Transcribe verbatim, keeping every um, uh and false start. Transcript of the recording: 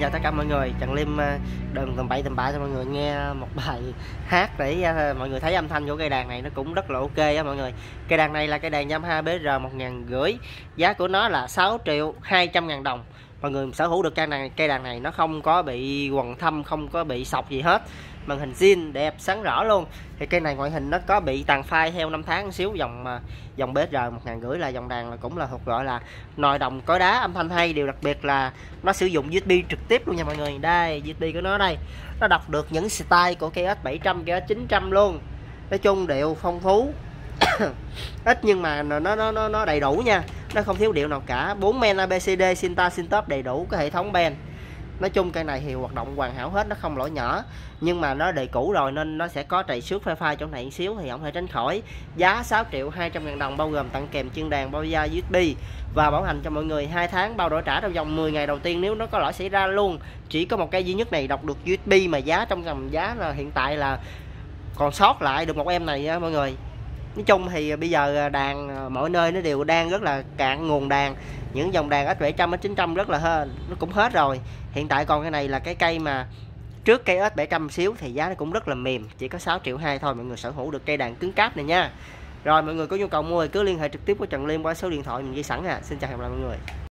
Xin chào tất cả mọi người, Trần Liêm đừng tầm bậy tầm bạ cho mọi người nghe một bài hát để mọi người thấy âm thanh của cây đàn này nó cũng rất là ok á mọi người. Cây đàn này là cây đàn Yamaha pê ét rờ một nghìn năm trăm, giá của nó là sáu triệu hai trăm ngàn đồng. Mọi người sở hữu được cây đàn này, cây đàn này nó không có bị quầng thâm, không có bị sọc gì hết. Màn hình zin đẹp sáng rõ luôn. Thì cây này ngoại hình nó có bị tàn phai theo năm tháng một xíu. Dòng mà dòng pê ét rờ một nghìn năm trăm là dòng đàn là cũng là thuộc gọi là nồi đồng cối đá, âm thanh hay. Điều đặc biệt là nó sử dụng u ét bê trực tiếp luôn nha mọi người. Đây u ét bê của nó đây. Nó đọc được những style của cây S bảy trăm, cây S chín trăm luôn. Nói chung điệu phong phú ít nhưng mà nó nó nó nó đầy đủ nha. Nó không thiếu điệu nào cả. bốn men a bê xê đê, Synta, Syntop đầy đủ cái hệ thống band. Nói chung cây này thì hoạt động hoàn hảo hết, nó không lỗi nhỏ. Nhưng mà nó đời cũ rồi nên nó sẽ có trầy xước phai phai trong này một xíu thì không thể tránh khỏi. Giá sáu triệu hai trăm ngàn đồng bao gồm tặng kèm chân đàn, bao da u ét bê và bảo hành cho mọi người hai tháng, bao đổi trả trong vòng mười ngày đầu tiên nếu nó có lỗi xảy ra luôn. Chỉ có một cây duy nhất này đọc được u ét bê mà giá trong tầm giá là hiện tại là còn sót lại được một em này á mọi người. Nói chung thì bây giờ đàn mỗi nơi nó đều đang rất là cạn nguồn đàn. Những dòng đàn S bảy trăm, S chín trăm rất là hên, nó cũng hết rồi. Hiện tại còn cái này là cái cây mà trước cây S bảy trăm xíu thì giá nó cũng rất là mềm. Chỉ có sáu triệu hai thôi mọi người sở hữu được cây đàn cứng cáp này nha. Rồi mọi người có nhu cầu mua thì cứ liên hệ trực tiếp với Trần Liêm qua số điện thoại mình ghi sẵn à. Xin chào và hẹn gặp lại mọi người.